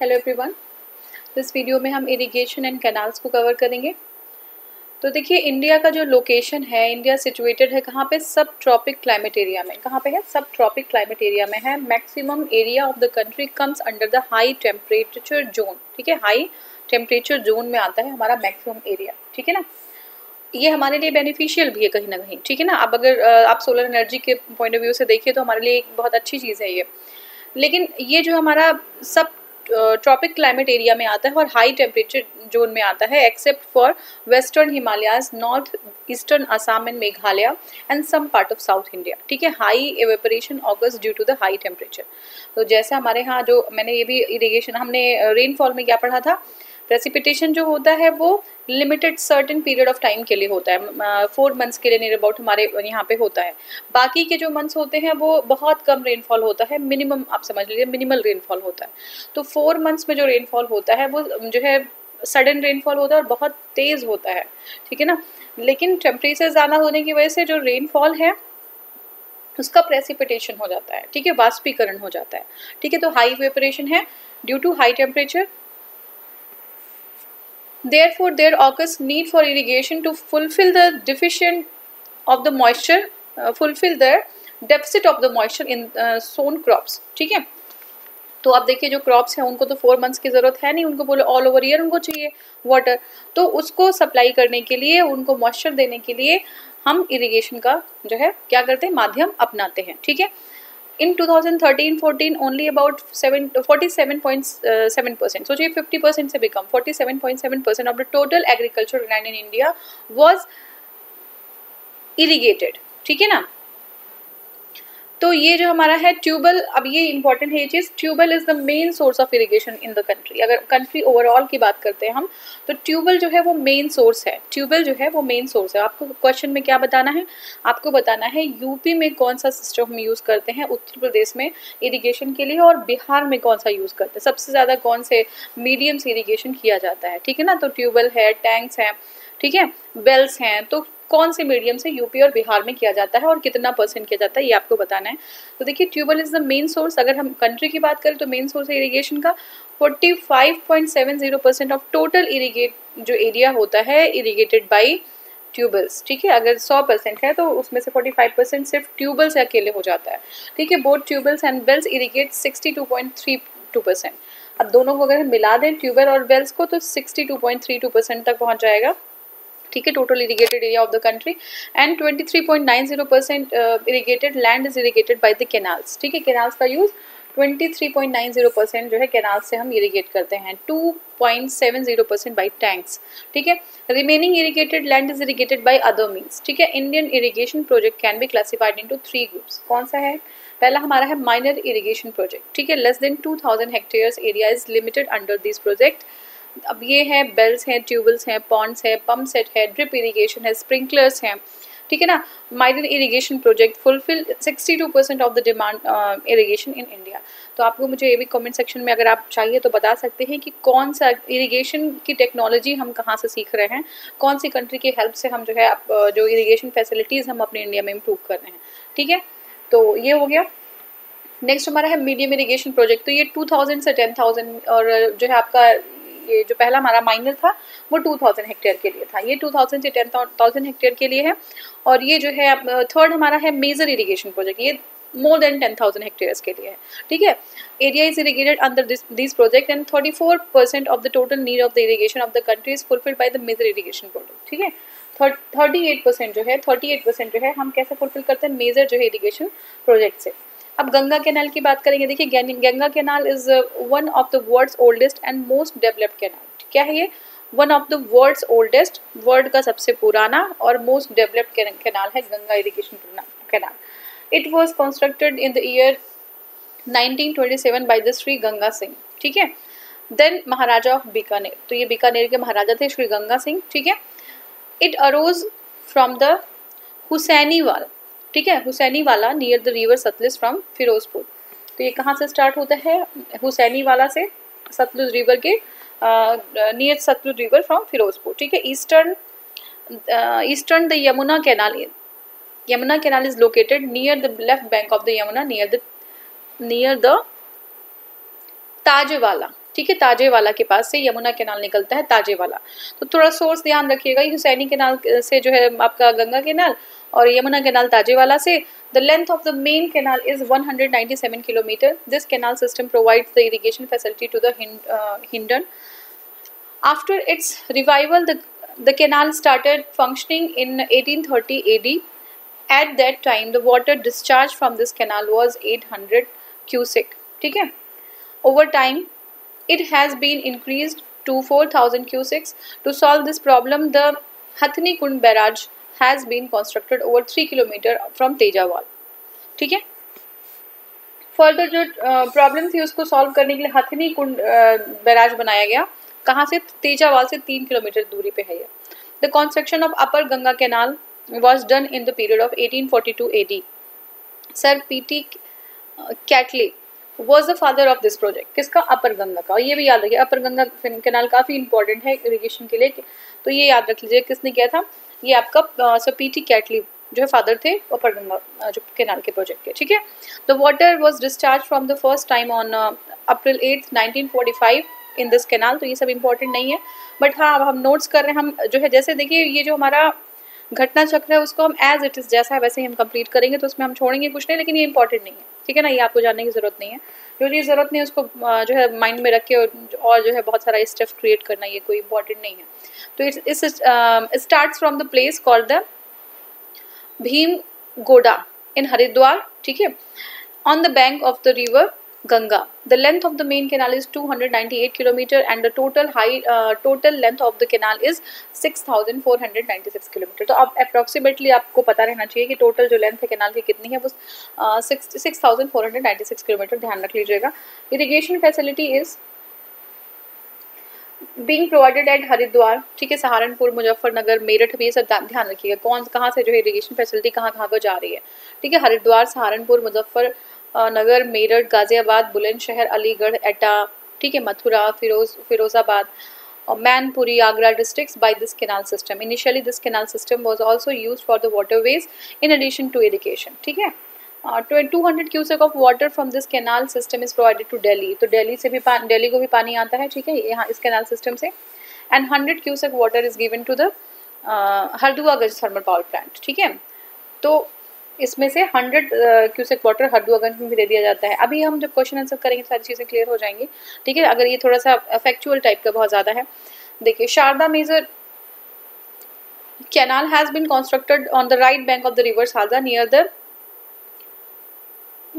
Hello everyone, इस video में हम इरिगेशन एंड कैनाल्स को कवर करेंगे। तो देखिए, इंडिया का जो लोकेशन है, इंडिया सिचुएटेड है कहाँ पे? सब ट्रॉपिक क्लाइमेट एरिया में। कहाँ पे है? सब ट्रॉपिक क्लाइमेट एरिया में है। Maximum area of the country comes under the high temperature zone. ठीक है, हाई टेम्परेचर जोन में आता है हमारा मैक्सिमम एरिया। ठीक है ना, ये हमारे लिए बेनिफिशियल भी है कहीं ना कहीं। ठीक है ना, अब अगर आप सोलर एनर्जी के पॉइंट ऑफ व्यू से देखिए तो हमारे लिए एक बहुत अच्छी चीज़ है ये। लेकिन ये जो हमारा सब ट्रॉपिक क्लाइमेट एरिया में आता है और हाई टेम्परेचर जोन में आता है, except for western Himalayas, north eastern Assam and Meghalaya and some part of south India. ठीक है, high evaporation occurs due to the high temperature. तो जैसे हमारे यहाँ जो मैंने ये भी इरिगेशन, हमने रेनफॉल में क्या पढ़ा था, प्रेसिपिटेशन जो होता है वो limited certain period of time के लिए होता है, 4 मंथ्स के लिए नियर अबाउट हमारे यहाँ पे होता है। बाकी के जो मंथ्स होते हैं वो बहुत कम रेनफॉल होता है, मिनिमम आप समझ लीजिए मिनिमल रेनफॉल होता है। तो 4 मंथ्स में जो रेनफॉल होता है वो जो है सडन रेनफॉल होता है और बहुत तेज़ होता है। ठीक है ना, लेकिन टेम्परेचर ज़्यादा होने की वजह से जो रेनफॉल है उसका प्रेसिपिटेशन हो जाता है। ठीक है, वाष्पीकरण हो जाता है। ठीक है, तो हाई वेपरेशन है due to high temperature. Therefore, there occurs need for irrigation to fulfill the deficient of the moisture, fulfill the deficit of the moisture in sown crops. ठीक है, तो आप देखिए जो क्रॉप्स हैं उनको तो 4 मंथ्स की ज़रूरत है नहीं, उनको बोलो ऑल ओवर ईयर उनको चाहिए वाटर। तो उसको सप्लाई करने के लिए, उनको मॉइस्चर देने के लिए हम इरीगेशन का जो है क्या करते हैं, माध्यम अपनाते हैं। ठीक है, इन 2013-14 ओनली अबाउट 47.7%, सोचिए 50% से भी कम, 47.7% of the total agriculture land in India was irrigated. ठीक है ना, तो ये जो हमारा है ट्यूबल, अब ये इंपॉर्टेंट है ये चीज़, tubewell is the main source of irrigation in the country. अगर कंट्री ओवरऑल की बात करते हैं हम तो ट्यूबल जो है वो मेन सोर्स है, ट्यूबल जो है वो मेन सोर्स है। आपको क्वेश्चन में क्या बताना है, आपको बताना है यूपी में कौन सा सिस्टम हम यूज़ करते हैं, उत्तर प्रदेश में इरीगेशन के लिए, और बिहार में कौन सा यूज़ करते हैं, सबसे ज़्यादा कौन से मीडियम से इरीगेशन किया जाता है। ठीक है ना, तो ट्यूबल है, टैंक्स हैं, ठीक है, बेल्स हैं, तो कौन से मीडियम से यूपी और बिहार में किया जाता है और कितना परसेंट किया जाता है, ये आपको बताना है। तो देखिए, tubewell is the main source. अगर हम कंट्री की बात करें तो मेन सोर्स है इरीगेशन का। 45.70% ऑफ टोटल इरीगेट जो एरिया होता है इरीगेटेड बाय ट्यूबल्स। ठीक है, अगर 100% है तो उसमें से 45% सिर्फ ट्यूबल से अकेले हो जाता है। ठीक है, both tubewells and wells irrigate 62.32%। अब दोनों को अगर हम मिला दें, ट्यूबल और बेल्स को, तो 62.32% तक पहुँच जाएगा। ठीक है, total irrigated area of the country. And 23.90% irrigated land is irrigated by the canals. ठीक है, कैनाल्स का यूज़ 23.90% जो है कैनाल से हम इरीगेट करते हैं, 2.70% बाय टैंक्स। ठीक है, remaining irrigated land is irrigated by other means. ठीक है, Indian irrigation project can be classified into 3 groups. कौन सा है? पहला हमारा है माइनर इरीगेशन प्रोजेक्ट। ठीक है, less than 2000 hectares area is limited under this project. अब ये है बेल्स हैं, ट्यूबल्स हैं, पॉन्ड्स हैं, पम्प सेट है, ड्रिप इरिगेशन है, स्प्रिंकलर्स हैं। ठीक है ना, minor irrigation project fulfil 62% of the demand irrigation in India. तो आपको मुझे ये भी कमेंट सेक्शन में अगर आप चाहिए तो बता सकते हैं कि कौन सा इरिगेशन की टेक्नोलॉजी हम कहाँ से सीख रहे हैं, कौन सी कंट्री की हेल्प से हम जो है जो इरीगेशन फैसिलिटीज़ हम अपने इंडिया में इम्प्रूव कर रहे हैं। ठीक है, तो ये हो गया। नेक्स्ट हमारा है मीडियम इरीगेशन प्रोजेक्ट। तो ये 2000 से 10,000 और जो है आपका ये जो पहला हमारा माइनर था वो 2000 हेक्टेयर के लिए था, ये 2000 से 10,000 हेक्टेयर के लिए है। और ये जो है थर्ड हमारा है मेजर इरिगेशन प्रोजेक्ट, ये मोर देन 10,000 हेक्टेयर्स के लिए है। ठीक है, area is irrigated under this project and 34% of the total need of the irrigation of the country is fulfilled by the major irrigation project. ठीक है, 38% जो है 38% जो है हम कैसे फुलफिल करते हैं, मेजर जो है इरीगेशन प्रोजेक्ट से। अब गंगा कैनाल की बात करेंगे। देखिए, Ganga canal is one of the world's oldest and most developed canal. क्या है ये? One of the world's oldest, world का सबसे पुराना और मोस्ट डेवलप्ड कैनाल है Ganga irrigation canal. It was constructed in the year 1927 by the Shri Ganga Singh. ठीक है, देन महाराजा ऑफ बीकानेर, तो ये बीकानेर के महाराजा थे श्री गंगा सिंह। ठीक है, it arose from the Hussainiwala. ठीक है, Hussainiwala near the river Sutlej from Firozpur. तो ये कहाँ से स्टार्ट होता है? हुसैनीवाला से, सतलुज रिवर के near Sutlej river from Firozpur. ठीक है, eastern the Yamuna canal, Yamuna canal is located near the left bank of the Yamuna, near the Tajewala. ठीक है, ताजेवाला के पास से यमुना कैनाल निकलता है, ताजेवाला। तो थोड़ा सोर्स ध्यान रखिएगा, हुसैनी कैनाल से जो है आपका गंगा कैनाल और यमुना कैनाल ताजेवाला से। The length of the main canal is 197 km. This canal system provides the irrigation facility to the Hindon. After its revival, the canal started functioning in 1830 AD. At that time, the water discharge from this canal was 800 cubic. ठीक है? Over time, it has been increased to 4,000 cubics. To solve this problem, the Hathni Kund barrage has been constructed over 3 kilometre from Tajewala. ठीक है, further जो problem थी उसको solve करने के लिए हथनी कुंड बैराज बनाया गया। कहाँ से? तेजावाल से 3 किलोमीटर दूरी पे है ये। The construction of upper Ganga canal was done in the period of 1842 AD. Sir P.T. Catley was the father of this project. किसका? अपर गंगा का। ये भी याद रखिए, अपर गंगा कैनाल काफ़ी इंपॉर्टेंट है इरीगेशन के लिए, तो ये याद रख लीजिए किसने किया था। ये आपका सर P.T. Catley जो है फादर थे अपर गंगा जो कैनाल के प्रोजेक्ट के। ठीक है, the water was discharge from the first time on April 8, 1945 in this canal. तो ये सब इंपॉर्टेंट नहीं है, बट हाँ अब हम नोट्स कर रहे हैं। हम जो है जैसे देखिए ये जो हमारा घटना चक्र है उसको हम एज इट इज़ जैसा है वैसे ही हम कंप्लीट करेंगे, तो उसमें हम छोड़ेंगे कुछ नहीं, लेकिन ये इंपॉर्टेंट नहीं है। ठीक है ना, ये आपको जानने की ज़रूरत नहीं है, जो चीज़ ज़रूरत नहीं है उसको जो है माइंड में रख के और जो है बहुत सारा स्टफ क्रिएट करना, ये कोई इंपॉर्टेंट नहीं है। तो its starts from the place called the Bhimgoda in Haridwar. ठीक है, on the bank of the river Ganga. The length of the main canal is 298 kilometre and the total length of the canal is 6496 kilometre. तो अब approximately आपको पता रहना चाहिए कि total जो लेंथ है कैनाल की कितनी है, वो 6496 किलोमीटर, ध्यान रख लीजिएगा। Irrigation facility is being provided at Haridwar. ठीक है, सहारनपुर, मुजफ्फरनगर, मेरठ भी, ये सब ध्यान रखिएगा कौन कहाँ से जो है इरीगेशन फैसिलिटी कहाँ कहाँ को जा रही है। ठीक है, हरिद्वार, सहारनपुर, मुजफ्फरनगर, मेरठ, गाजियाबाद, बुलंदशहर, अलीगढ़, एटा, ठीक है, मथुरा, फिरोजाबाद और Mainpuri, Agra districts by this canal system. Initially this canal system was also used for the waterways in addition to irrigation. ठीक है, 200 cusec of water from this canal system is provided to Delhi. तो दिल्ली से भी दिल्ली को भी पानी आता है। ठीक है, यहाँ इस कैनाल सिस्टम से। And 100 cusec water is given to the Harduaganj thermal power plant. ठीक है, तो इसमें से 100 क्यूसेक वाटर हरदुआगंज में भी दे दिया जाता है। अभी हम जब क्वेश्चन आंसर करेंगे सारी चीज़ें क्लियर हो जाएंगी। ठीक है, अगर ये थोड़ा सा फैक्चुअल टाइप का बहुत ज़्यादा है। देखिए, Sharda major canal has been constructed on the right bank of the river Sharda near the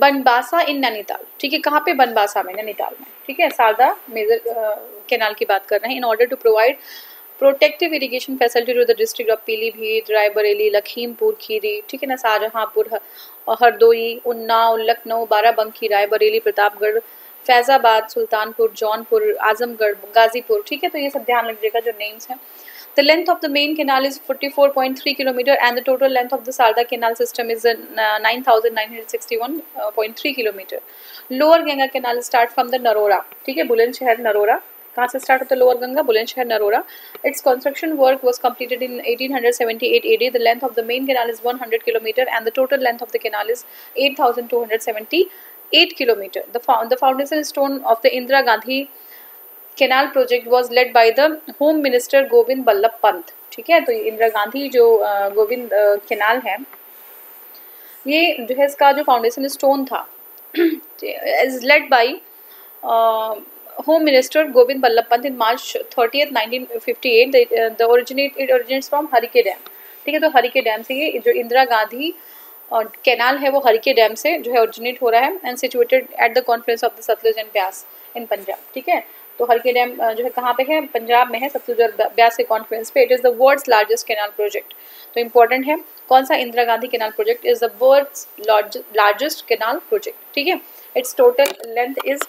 Banbasa in Nainital. ठीक है, कहाँ पे? बनबासा में, नैनीताल में। ठीक है, शारदा मेजर कैनाल की बात कर रहे हैं। In order to provide protective irrigation facility to the district of Pilibhit, Raebareli, Lakhimpur Kheri, ठीक है ना, शाहजहाँपुर, हरदोई, उन्नाव, लखनऊ, बाराबंकी, रायबरेली, प्रतापगढ़, फैजाबाद, सुल्तानपुर, जौनपुर, आजमगढ़, गाजीपुर। ठीक है, तो ये सब ध्यान रखिएगा जो नेम्स हैं। The length of the main canal is 44.3 km and the total length of the Sarda canal system is 9961.3 km. Lower Ganga canal starts from the Narora. ठीक है, बुलंदशहर, नरोरा। कहाँ से स्टार्ट होता है? Lower Ganga, Bulandshahr, Narora. Its construction work was completed in 1878 AD. The length of the main canal is 100 km and the total length of the canal is 8278 km. The foundation stone of the Indira Gandhi canal project was laid by the home minister Govind Ballabh Pant. ठीक है, तो इंदिरा गांधी जो Govind canal है, ये जो है इसका जो फाउंडेशन स्टोन था is laid by home minister Govind Ballabh Pant in March 30, 1958। It originates from Harike dam. ठीक है, तो हरिके डैम से ये जो इंदिरा गांधी कैनाल है वो हरिके डैम से जो है ओरिजिनेट हो रहा है and situated at the conference of the Sutlej and Beas in Punjab. ठीक है, तो हरिके डैम जो है कहाँ पे है? पंजाब में है, सतलुज और ब्यास के कॉन्फ्रेंस पे। It is the world's largest canal project. तो इम्पोर्टेंट है कौन सा? Indira Gandhi canal project is the world's largest canal project. ठीक है, its total length is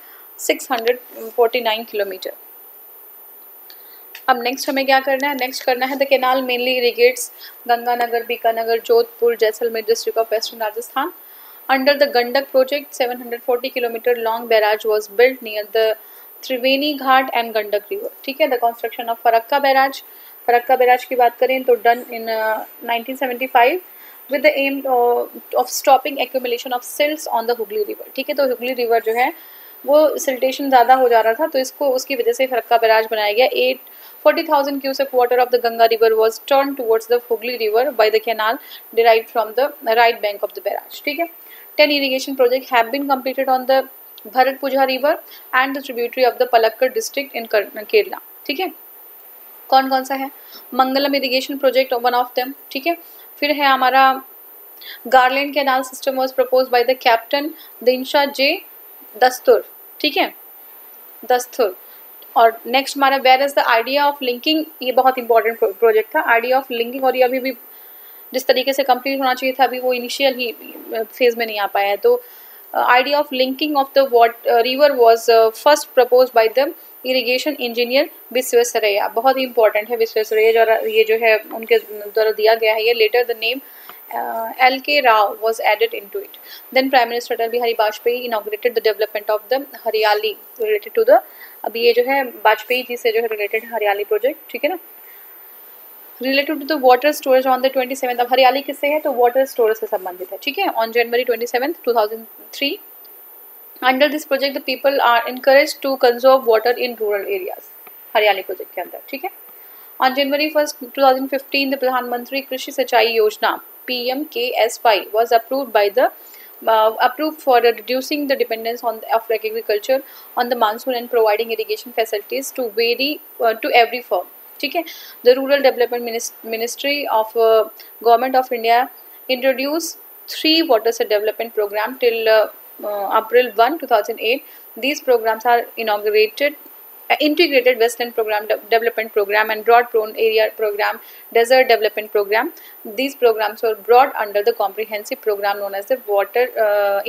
649 kilometre. अब नेक्स्ट हमें क्या करना है? नेक्स्ट करना है the canal mainly irrigates Ganganagar, Bikaner, Jodhpur, Jaisalmer district of western Rajasthan. Under the Gandak project 740 kilometre long barrage was built near the Triveni Ghat and Gandak river. ठीक है, the construction of Farakka barrage. Farakka barrage की बात करें तो done in 1975 with the aim of stopping accumulation of silts on the Hooghly river. ठीक है, तो Hooghly river जो है वो सिल्टेशन ज़्यादा हो जा रहा था, तो इसको उसकी वजह से फरक्का बैराज बनाया गया। 840,000 cusec water of the Ganga river was turn towards the Hooghly river by the canal derive from the right bank of the barrage. ठीक है। 10 irrigation project have been completed on the Bharathapuzha river and the tributary of the Palakkad district in Kerala. ठीक है। कौन कौन सा है? Mangalam irrigation project one of them. ठीक है। फिर है हमारा garland canal system was propose by the captain Dinshaw J Dastur. ठीक है, दस्तुर। और नेक्स्ट हमारा where is the idea of linking, ये बहुत इंपॉर्टेंट प्रोजेक्ट था, आइडिया ऑफ लिंकिंग, और ये अभी भी जिस तरीके से कंप्लीट होना चाहिए था अभी वो इनिशियल ही फेज में नहीं आ पाया है। तो idea of linking of the river was first propose by the irrigation engineer Visvesvaraya. बहुत ही इंपॉर्टेंट है विश्वेश्वरैया, और ये जो है उनके द्वारा दिया गया है। ये later the name LK Rao was added into it. Then Prime Minister Atal Bihari Vajpayee inaugurated the development of the Hariali related to the, अभी ये जो है वाजपेयी जी से जो है related हरियाली project। ठीक है ना। Related to the water storage on the 27th, अब हरियाली किससे है तो water storage से संबंधित है। ठीक है। On January 27th 2003 under this project the people are encouraged to conserve water in rural areas, हरियाली project के अंदर। ठीक है। On January 1st 2015 the प्रधानमंत्री कृषि सिंचाई योजना PMKSY was approved by the approved for reducing the dependence on the agriculture on the monsoon and providing irrigation facilities to every farm. ठीक है। The Rural Development Ministry of Government of India introduced 3 water set development program till April 1, 2008. These programs are inaugurated. Integrated Westland Program, Development Program and Drought Prone Area Program, Desert Development Program. These programs were brought under the comprehensive program known as the Water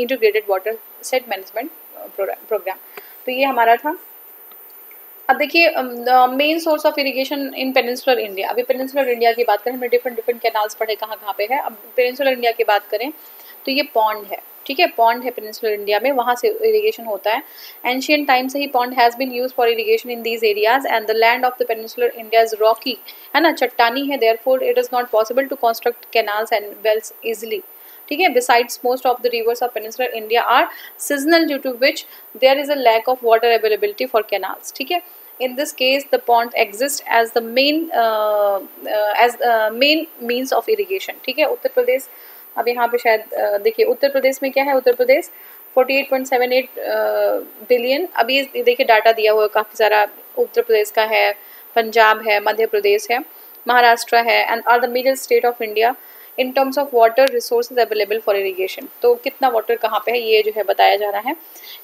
Integrated Water Set Management Program. तो ये हमारा था। अब देखिए main source of irrigation in peninsular India. अभी peninsular India की बात करें, हमने डिफरेंट डिफरेंट कैनाल्स पढ़े कहाँ कहाँ पे है। अब पेनिनसुलर इंडिया की बात करें तो ये पॉन्ड है। ठीक है, पॉन्ड है पेनिनसुलर इंडिया में, वहाँ से इरिगेशन होता है। एंशियंट टाइम से ही pond has been use for irrigation in these areas and the land of the peninsular India is rocky, है ना, चट्टानी है। Therefore it is not possible to construct canals and wells easily. ठीक है। Besides most of the rivers of peninsular India are seasonal due to which there is a lack of water availability for canals. ठीक है। In this case, the pond exists as the main means of irrigation. ठीक है। उत्तर प्रदेश, अब यहाँ पे शायद देखिए उत्तर प्रदेश में क्या है, उत्तर प्रदेश 48.78 बिलियन, अभी देखिए डाटा दिया हुआ काफ़ी सारा, उत्तर प्रदेश का है, पंजाब है, मध्य प्रदेश है, महाराष्ट्र है and are the major state of India in terms of water resources available for irrigation. तो कितना वाटर कहाँ पे है ये जो है बताया जा रहा है।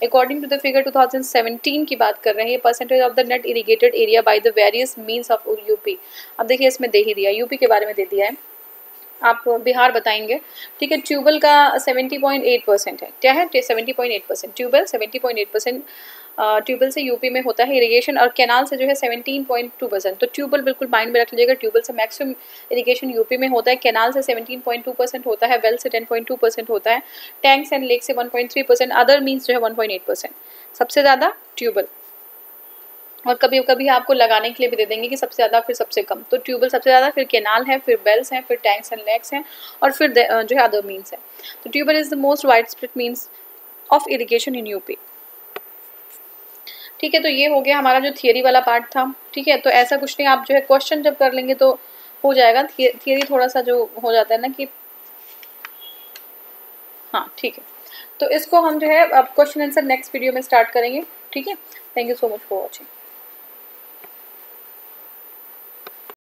अकॉर्डिंग टू द फिगर 2017 की बात कर रहे हैं, percentage of the net irrigated area by the various means of UP. अब देखिए इसमें दे ही दिया, यूपी के बारे में दे दिया है, आप बिहार बताएंगे। ठीक है। ट्यूबवेल का 70.8% है, क्या है 70.8%, ट्यूबवेल 70.8%, ट्यूबवेल से यूपी में होता है इरिगेशन, और कैनाल से जो है 17.2%। तो ट्यूबवेल बिल्कुल माइंड में रख लीजिएगा, ट्यूबवेल से मैक्सिमम इरिगेशन यूपी में होता है, कैनाल से 17.2% होता है, वेल से 10.2% होता है, टैंक्स एंड लेक से 1.3%, अदर मीन्स जो है 1.8%, सबसे ज़्यादा ट्यूबवेल। और कभी कभी आपको लगाने के लिए भी दे देंगे कि सबसे ज़्यादा फिर सबसे कम, तो ट्यूबवेल सबसे ज़्यादा, फिर कैनाल है, फिर बेल्स हैं, फिर टैंक्स एंड लेक्स हैं, और फिर जो है अदर मीन्स है। तो tubewell is the most wide spread means of irrigation in UP. ठीक है। तो ये हो गया हमारा जो थियरी वाला पार्ट था। ठीक है। तो ऐसा कुछ नहीं, आप जो है क्वेश्चन जब कर लेंगे तो हो जाएगा। थियरी थोड़ा सा जो हो जाता है ना कि हाँ ठीक है, तो इसको हम जो है अब क्वेश्चन आंसर नेक्स्ट वीडियो में स्टार्ट करेंगे। ठीक है। Thank you so much for watching.